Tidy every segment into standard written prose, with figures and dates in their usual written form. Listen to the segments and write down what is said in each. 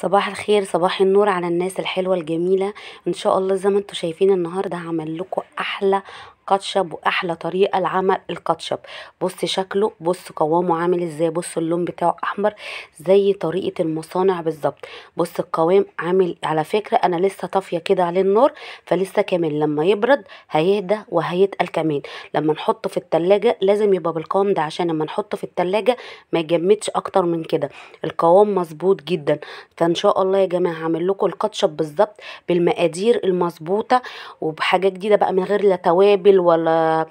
صباح الخير، صباح النور على الناس الحلوه الجميله. ان شاء الله زي ما انتم شايفين النهارده هعمل لكم احلى كاتشب واحلى طريقه لعمل الكاتشب. بص شكله، بص قوامه عامل ازاي، بص اللون بتاعه احمر زي طريقه المصانع بالظبط. بص القوام عامل، على فكره انا لسه طافيه كده عليه النار فلسه كامل، لما يبرد هيهدى وهيتقل كمان. لما نحطه في التلاجة لازم يبقى بالقوام ده عشان لما نحطه في التلاجة ما يجمدش اكتر من كده. القوام مظبوط جدا، فان شاء الله يا جماعه هعمل لكم الكاتشب بالظبط بالمقادير المظبوطه وبحاجه جديده بقى، من غير لا توابل ولا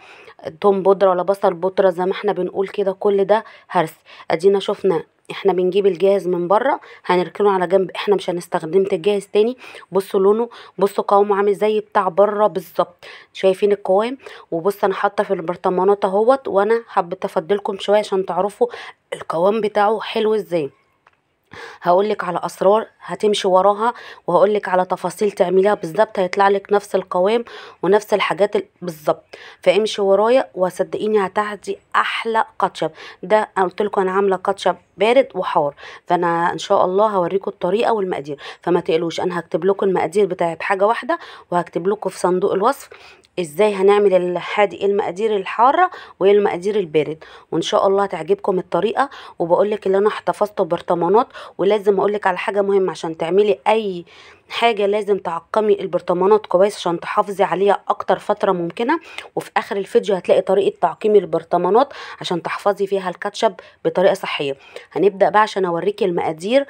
توم بودره ولا بصل بودره زي ما احنا بنقول كده، كل ده هرس. ادينا شفنا احنا بنجيب الجاهز من بره هنركنه على جنب، احنا مش هنستخدم الجاهز تاني. بصوا لونه، بصوا قوامه عامل زي بتاع بره بالظبط، شايفين القوام. وبص انا حاطه في البرطمانات اهوت، وانا حبيت افضلكم شويه عشان تعرفوا القوام بتاعه حلو ازاي. هقولك على اسرار هتمشي وراها وهقولك على تفاصيل تعمليها بالظبط، هيطلع لك نفس القوام ونفس الحاجات بالظبط. فامشي ورايا وصدقيني هتاخدي احلى كاتشب. ده انا قلت لكم انا عامله كاتشب بارد وحار، فانا ان شاء الله هوريكم الطريقه والمقادير، فما تقلوش. انا هكتب لكم المقادير بتاعت حاجه واحده، وهكتب لكم في صندوق الوصف ازاي هنعمل الحادق، المقادير الحاره والمقادير البارد، وان شاء الله هتعجبكم الطريقه. وبقولك اللي انا احتفظته برطمانات، ولازم اقولك على حاجه مهمه، عشان تعملي اي حاجه لازم تعقمي البرطمانات كويس عشان تحافظي عليها اكتر فتره ممكنه. وفي اخر الفيديو هتلاقي طريقه تعقيم البرطمانات عشان تحفظي فيها الكاتشب بطريقه صحيه. هنبدا بقى عشان اوريكي المقادير،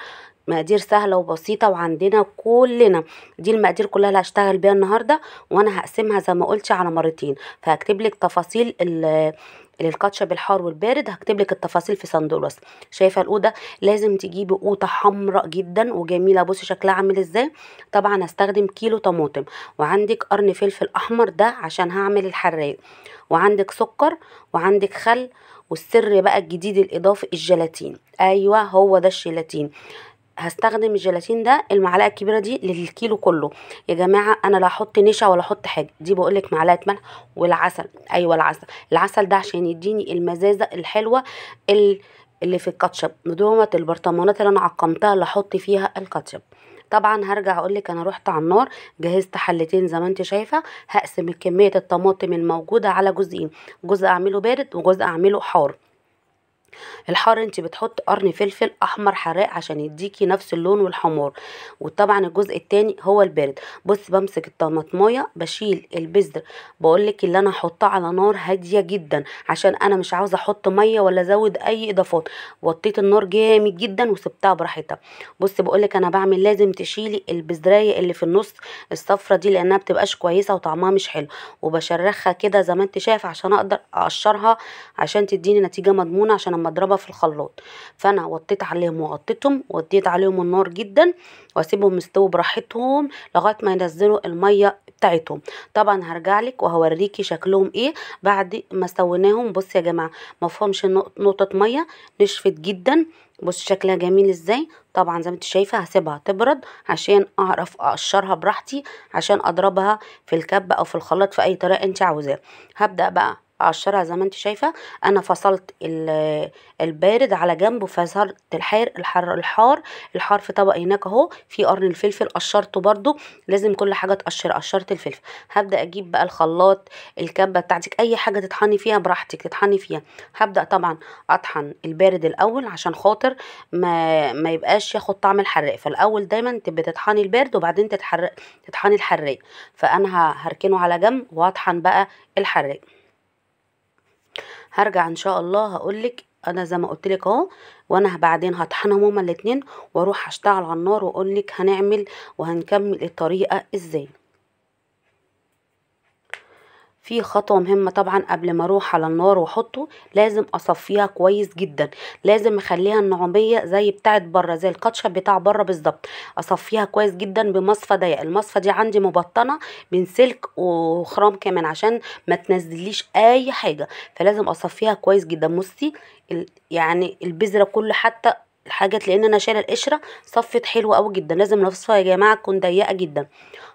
مقادير سهله وبسيطه وعندنا كلنا. دي المقادير كلها اللي هشتغل بيها النهارده، وانا هقسمها زي ما قلت على مرتين. فهكتب لك تفاصيل الكاتشب الحار والبارد، هكتب لك التفاصيل في صندوق الوصف. شايفه القوطه، لازم تجيبي قوطه حمراء جدا وجميله، بصي شكلها عامل ازاي. طبعا هستخدم كيلو طماطم، وعندك قرن فلفل احمر ده عشان هعمل الحراق، وعندك سكر، وعندك خل، والسر بقى الجديد الاضافي الجيلاتين. ايوه هو ده الجيلاتين، هستخدم الجيلاتين ده المعلقه الكبيره دي للكيلو كله. يا جماعه انا لا احط نشا ولا احط حاجه، دي بقولك معلقه ملح والعسل. ايوه العسل، العسل ده عشان يديني المزازه الحلوه اللي في الكاتشب، مدومه البرطمانات اللي انا عقمتها اللي احط فيها الكاتشب. طبعا هرجع اقولك انا روحت على النار، جهزت حلتين زي ما انت شايفه. هقسم كميه الطماطم الموجوده على جزئين، جزء اعمله بارد وجزء اعمله حار. الحار انت بتحط قرن فلفل احمر حراق عشان يديكي نفس اللون والحمار، وطبعا الجزء التاني هو البارد. بص بمسك الطماطمايه بشيل البذر، بقولك اللي انا هحطها على نار هاديه جدا عشان انا مش عاوزه احط ميه ولا ازود اي اضافات. وطيت النار جامد جدا وسبتها براحتها. بص بقولك انا بعمل، لازم تشيلي البذرايه اللي في النص الصفرة دي لانها بتبقاش كويسه وطعمها مش حلو، وبشرخها كده زي ما انت شايف عشان اقدر اقشرها عشان تديني نتيجه مضمونه عشان اضربها في الخلاط. فانا وطيت عليهم وغطيتهم ووديت عليهم النار جدا واسيبهم يستووا براحتهم لغايه ما ينزلوا الميه بتاعتهم. طبعا هرجع لك وهوريكي شكلهم ايه بعد ما سويناهم. بص يا جماعه ما فهمش نقطه ميه، نشفت جدا، بص شكلها جميل ازاي. طبعا زي ما انت شايفه هسيبها تبرد عشان اعرف اقشرها براحتي عشان اضربها في الكبه او في الخلاط في اي طريقه انت عاوزاها. هبدا بقى اقشرها زي ما انت شايفه. انا فصلت البارد على جنب وفصلت الحار في طبق هناك اهو، في قرن الفلفل قشرته برده، لازم كل حاجه تقشر، قشرت الفلفل. هبدا اجيب بقى الخلاط، الكبه بتاعتك اي حاجه تطحني فيها براحتك تطحني فيها. هبدا طبعا اطحن البارد الاول عشان خاطر ما يبقاش ياخد طعم الحراق، فالاول دايما تبقي تطحني البارد وبعدين تطحني الحراق. فانا هركنه على جنب واطحن بقى الحراق. هرجع ان شاء الله هقولك انا زي ما قلتلك اهو، وانا بعدين هطحنهم هما الاتنين واروح اشتغل على النار واقولك هنعمل وهنكمل الطريقه ازاي. في خطوه مهمه طبعا قبل ما اروح على النار واحطه، لازم اصفيها كويس جدا، لازم اخليها النعوميه زي بتاعه بره زي الكاتشب بتاع بره بالظبط. اصفيها كويس جدا بمصفى ضيق، المصفى دي عندي مبطنه من سلك وخرام كمان عشان ما تنزليش اي حاجه، فلازم اصفيها كويس جدا. بصي يعني البذره كل حتى الحاجات، لان انا شايله القشره صفت حلوه قوي جدا، لازم نصفها يا جماعه تكون ضيقه جدا.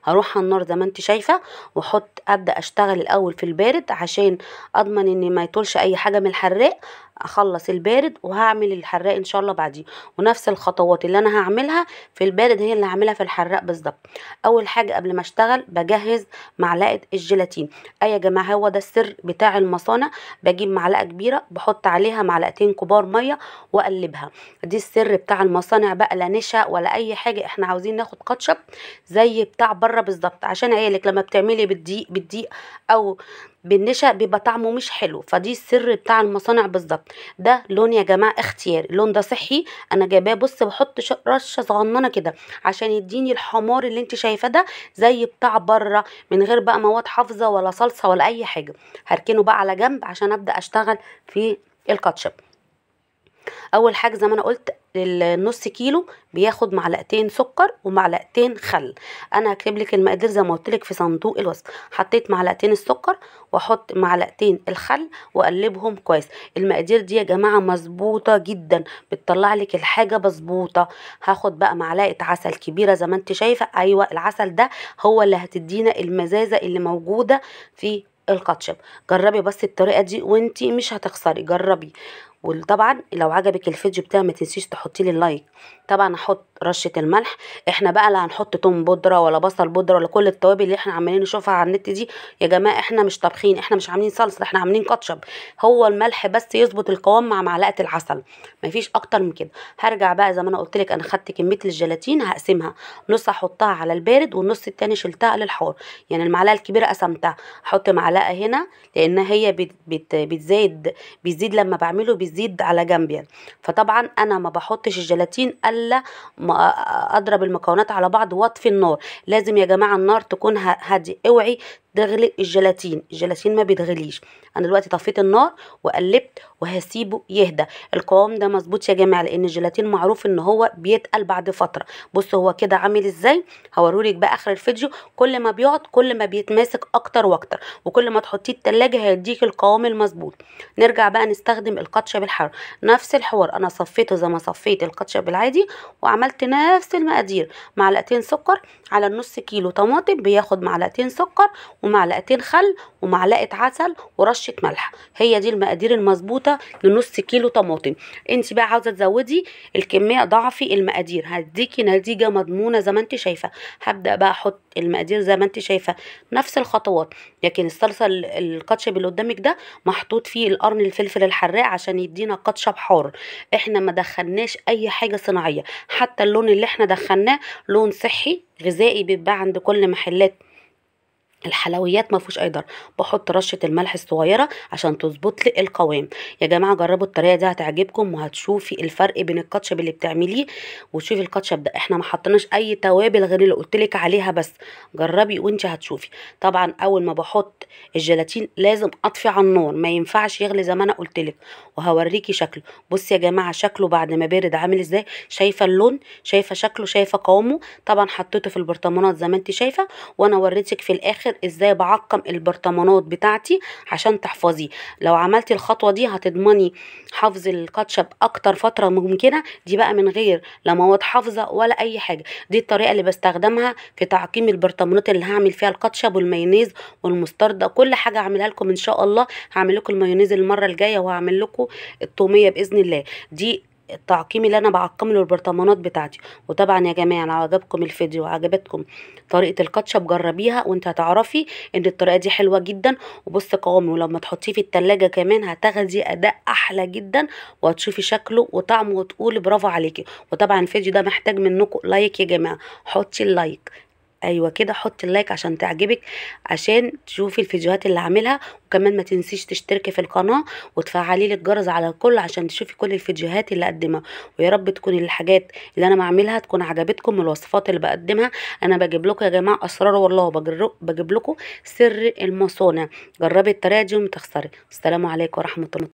هروح على النار زي ما انت شايفه واحط، ابدا اشتغل الاول في البارد عشان اضمن ان ما يطولش اي حاجه من الحراق، اخلص البارد وهعمل الحراق ان شاء الله بعديه، ونفس الخطوات اللي انا هعملها في البارد هي اللي هعملها في الحراق بالظبط. اول حاجه قبل ما اشتغل بجهز معلقه الجيلاتين. يا جماعه هو ده السر بتاع المصانع، بجيب معلقه كبيره بحط عليها معلقتين كبار ميه واقلبها. دي السر بتاع المصانع بقى، لا نشا ولا اي حاجه، احنا عاوزين ناخد قطشب زي بتاع بره بالظبط، عشان عيالك لما بتعملي بالدقيق او بالنشا بيبقى طعمه مش حلو. فدي السر بتاع المصانع بالظبط. ده لون يا جماعه اختياري، اللون ده صحي انا جايباه. بص بحط رشه صغننه كده عشان يديني الحمار اللي انت شايفاه ده زي بتاع بره، من غير بقى مواد حافظه ولا صلصه ولا اي حاجه. هركنه بقى على جنب عشان ابدا اشتغل في الكاتشب. اول حاجه زي ما انا قلت النص كيلو بياخد معلقتين سكر ومعلقتين خل. انا هكتب لك المقادير زي ما قلت لك في صندوق الوصف. حطيت معلقتين السكر واحط معلقتين الخل واقلبهم كويس. المقادير دي يا جماعه مظبوطه جدا، بتطلع لك الحاجه مظبوطه. هاخد بقى معلقه عسل كبيره زي ما انت شايفه. ايوه العسل ده هو اللي هتدينا المزازه اللي موجوده في الكاتشب. جربي بس الطريقه دي وانت مش هتخسري، جربي. وطبعا لو عجبك الفيديو بتاعي ما تنسيش تحطي لي اللايك. طبعا هحط رشه الملح. احنا بقى لا هنحط توم بودره ولا بصل بودره ولا كل التوابل اللي احنا عمالين نشوفها على النت دي. يا جماعه احنا مش طابخين، احنا مش عاملين صلصه، احنا عاملين كاتشب. هو الملح بس يظبط القوام مع معلقه العسل، مفيش اكتر من كده. هرجع بقى زي ما انا قلت لك، انا خدت كميه الجيلاتين هقسمها نص، هحطها على البارد والنص التاني شلتها للحار. يعني المعلقه الكبيره قسمتها، هحط معلقه هنا لان هي بتزيد لما بعمله بيزيد على جنب يعني. فطبعا انا ما بحطش الجيلاتين الا ما اضرب المكونات على بعض واطفي النار. لازم يا جماعه النار تكون هاديه، اوعي تغلي الجيلاتين، الجيلاتين ما بيتغليش. انا دلوقتي طفيت النار وقلبت وهسيبه يهدى. القوام ده مظبوط يا جماعه لان الجيلاتين معروف ان هو بيتقل بعد فتره. بص هو كده عامل ازاي، هوريلك بقى اخر الفيديو. كل ما بيقعد كل ما بيتماسك اكتر واكتر، وكل ما تحطيه التلاجة هيديك القوام المظبوط. نرجع بقى نستخدم الكاتشب الحار. نفس الحوار، انا صفيته زي ما صفيت الكاتشب العادي وعملت نفس المقادير. معلقتين سكر على النص كيلو طماطم بياخد معلقتين سكر ومعلقتين خل ومعلقه عسل ورشه ملح. هي دي المقادير المظبوطه لنص كيلو طماطم. انت بقى عاوزه تزودي الكميه ضعفي المقادير، هديكي نتيجه مضمونه زي ما انت شايفه. هبدا بقى احط المقادير زي ما انت شايفه، نفس الخطوات. لكن الصلصه الكاتشب اللي قدامك ده محطوط فيه القرن الفلفل الحراق عشان يدينا كاتشب حار. احنا ما دخلناش اي حاجه صناعيه، حتى اللون اللي احنا دخلناه لون صحي غذائي بيتباع عند كل محلات الحلويات، ما فيهوش اي ضرر. بحط رشه الملح الصغيره عشان تظبط لي القوام. يا جماعه جربوا الطريقه دي هتعجبكم، وهتشوفي الفرق بين الكاتشب اللي بتعمليه وتشوفي الكاتشب ده. احنا ما حطيناش اي توابل غير اللي قلت لك عليها، بس جربي وانت هتشوفي. طبعا اول ما بحط الجيلاتين لازم اطفي على النار، ما ينفعش يغلي زي ما انا قلت لك. وهوريكي شكله. بصي يا جماعه شكله بعد ما بارد عامل ازاي. شايفه اللون، شايفه شكله، شايفه قوامه. طبعا حطيته في البرطمانات زي ما انت شايفه، وانا وريتك في الاخر ازاي بعقم البرطمانات بتاعتي عشان تحفظيه. لو عملتي الخطوه دي هتضمني حفظ الكاتشب اكتر فتره ممكنه. دي بقى من غير لا مواد حافظه ولا اي حاجه. دي الطريقه اللي بستخدمها في تعقيم البرطمانات اللي هعمل فيها الكاتشب والمايونيز والمستردة، كل حاجه هعملها لكم ان شاء الله. هعمل لكم المايونيز المره الجايه، وهعمل لكم الطوميه باذن الله. دي التعقيم اللي انا بعقم له البرطمانات بتاعتي. وطبعا يا جماعه لو عجبكم الفيديو وعجبتكم طريقه الكاتشب جربيها، وانت هتعرفي ان الطريقه دي حلوه جدا. وبص قوامه، ولما تحطيه في التلاجة كمان هتاخدي اداء احلى جدا، وهتشوفي شكله وطعمه وتقولي برافو عليكي. وطبعا الفيديو ده محتاج منكم لايك يا جماعه، حطي اللايك. ايوه كده، حطي اللايك عشان تعجبك، عشان تشوفي الفيديوهات اللي هعملها. وكمان ما تنسيش تشتركي في القناه وتفعلي لي الجرس على الكل عشان تشوفي كل الفيديوهات اللي اقدمها. ويا رب تكون الحاجات اللي انا بعملها تكون عجبتكم، الوصفات اللي بقدمها. انا بجيب لكم يا جماعه اسرار والله، بجيب لكم سر المصانع. جربي الطريقه دي وما تخسري. السلام عليكم ورحمه الله.